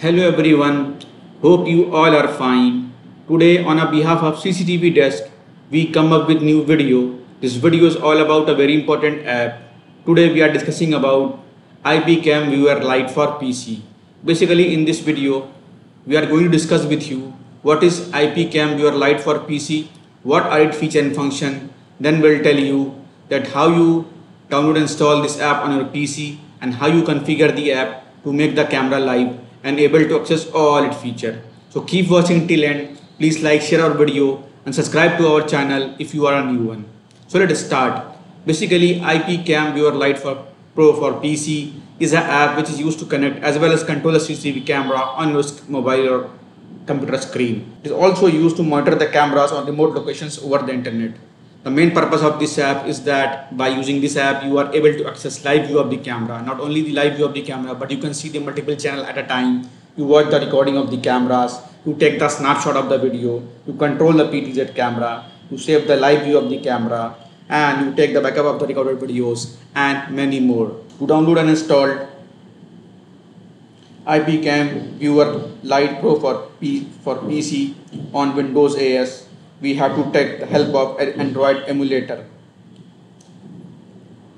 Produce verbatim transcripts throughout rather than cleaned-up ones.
Hello everyone, hope you all are fine. Today on behalf of C C T V desk, we come up with new video. This video is all about a very important app. Today we are discussing about I P Cam Viewer Lite for P C. Basically in this video, we are going to discuss with you what is I P Cam Viewer Lite for P C, what are its feature and function, then we'll tell you that how you download and install this app on your P C and how you configure the app to make the camera live and able to access all its feature. So keep watching till end. Please like, share our video and subscribe to our channel if you are a new one. So let us start. Basically I P Cam Viewer Lite for Pro for P C is an app which is used to connect as well as control a C C T V camera on your mobile or computer screen. It is also used to monitor the cameras on remote locations over the internet. The main purpose of this app is that by using this app you are able to access live view of the camera. Not only the live view of the camera, but you can see the multiple channels at a time. You watch the recording of the cameras, you take the snapshot of the video, you control the P T Z camera, you save the live view of the camera and you take the backup of the recorded videos and many more. To download and install I P Cam Viewer Lite Pro for, P for P C on Windows A S, we have to take the help of an Android emulator.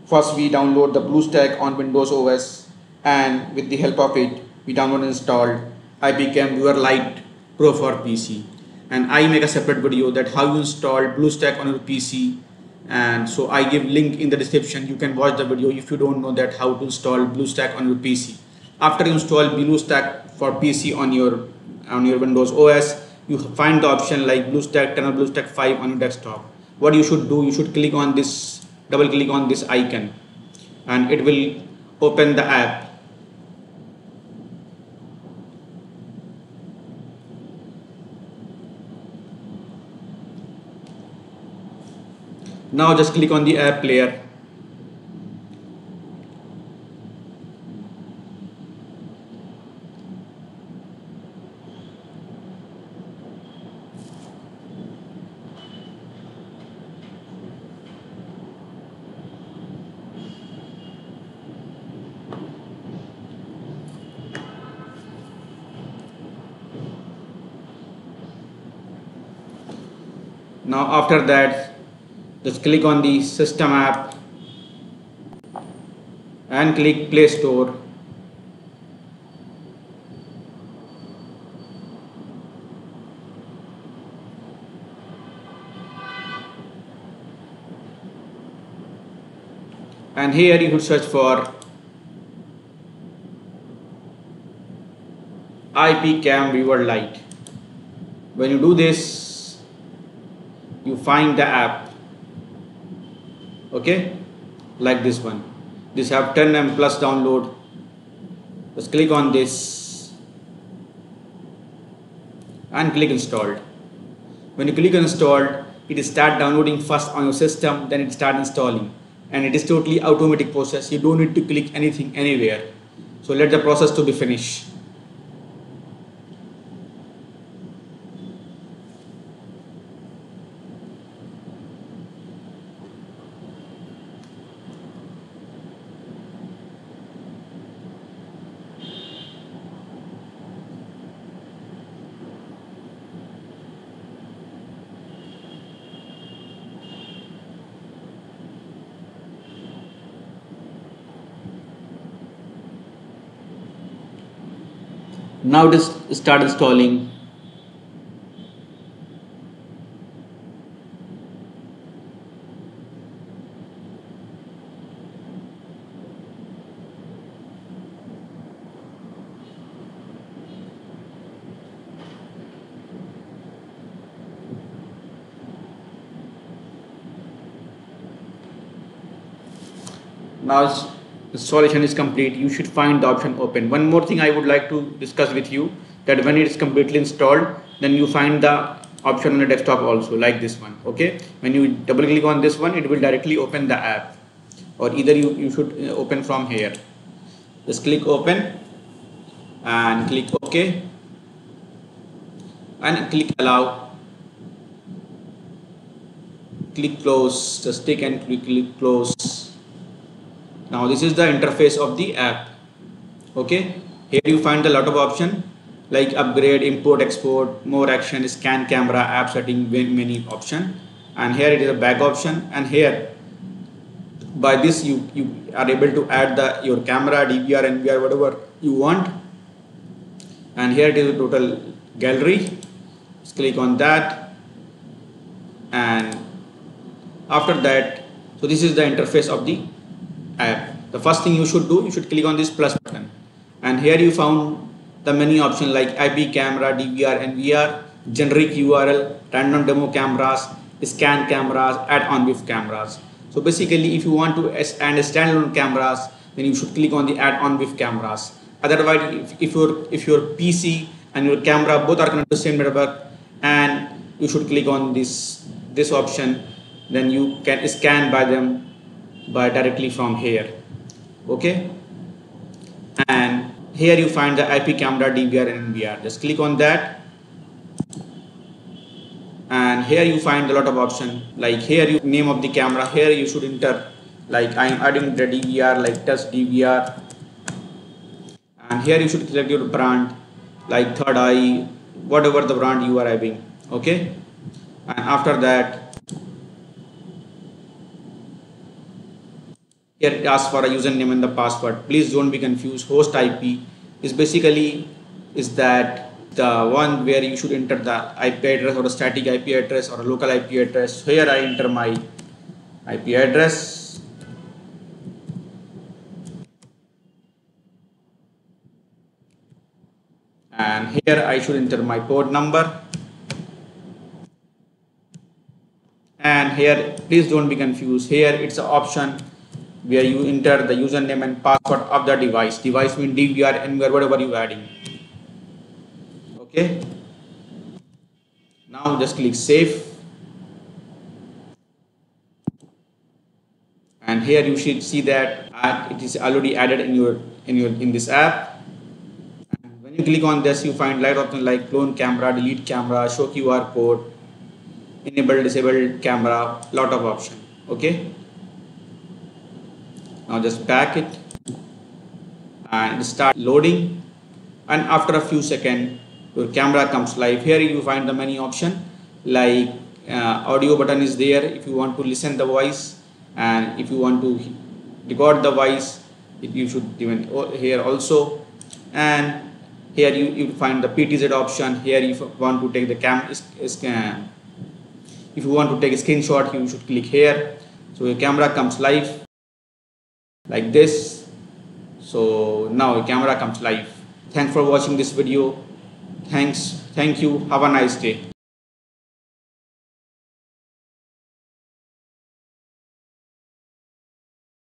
First we download the BlueStacks on Windows O S and with the help of it we download and installed I P Cam Viewer Lite Pro for P C, and I make a separate video that how you install BlueStacks on your P C, and so I give link in the description. You can watch the video if you don't know that how to install BlueStacks on your P C. After you install BlueStacks for P C on your on your Windows O S, you find the option like BlueStacks ten or BlueStacks five on your desktop. What you should do, you should click on this, double click on this icon and it will open the app. Now just click on the app player. Now after that, just click on the system app and click Play Store. And here you would search for I P Cam Viewer Lite. When you do this, you find the app, okay, like this one. This app ten M plus download. Just click on this and click installed. When you click installed, it is start downloading first on your system, then it start installing, and it is totally automatic process. You don't need to click anything anywhere. So let the process to be finished. Now just start installing. Now installation is complete. You should find the option open. One more thing I would like to discuss with you, that when it is completely installed, then you find the option on the desktop also, like this one. Okay, when you double click on this one, it will directly open the app, or either you, you should open from here. Just click open and click OK and click allow, click close, just click and click, click close. Now this is the interface of the app. Okay, here you find a lot of option. like upgrade, import, export, more action, scan camera, app setting, many option. And here it is a back option, and here by this you, you are able to add the your camera, D V R, N V R, whatever you want. And here it is a total gallery. Just click on that, and after that, so this is the interface of the app. The first thing you should do, you should click on this plus button, and here you found the many option like I P camera, D V R, N V R, generic U R L, random demo cameras, scan cameras, add-on with cameras. So basically, if you want to and standalone cameras, then you should click on the add-on with cameras. Otherwise, if, if your if your P C and your camera both are connected to the same network, and you should click on this this option, then you can scan by them by directly from here. Okay, and here you find the I P camera, D V R, and N V R. Just click on that, and here you find a lot of option. Like here, you name of the camera. Here you should enter. Like I am adding the D V R, like test D V R. And here you should select your brand, like Third Eye, whatever the brand you are having. Okay, and after that, here it asks for a username and the password. Please don't be confused. Host I P is basically is that the one where you should enter the I P address or a static I P address or a local I P address. Here I enter my I P address. And here I should enter my port number. And here, please don't be confused. Here it's an option where you enter the username and password of the device. Device means D V R, N V R, whatever you are adding. Okay. Now just click save. And here you should see that it is already added in your in your in this app. You click on this, you find light options like clone camera, delete camera, show Q R code, enable, disable camera, lot of option. Okay. Now just back it and start loading, and after a few seconds your camera comes live. Here you find the many option like uh, audio button is there if you want to listen the voice, and if you want to record the voice, it, you should even here also. And here you, you find the P T Z option. Here if you want to take the cam scan, if you want to take a screenshot, you should click here. So your camera comes live like this. So now your camera comes live. Thanks for watching this video. Thanks. Thank you. Have a nice day.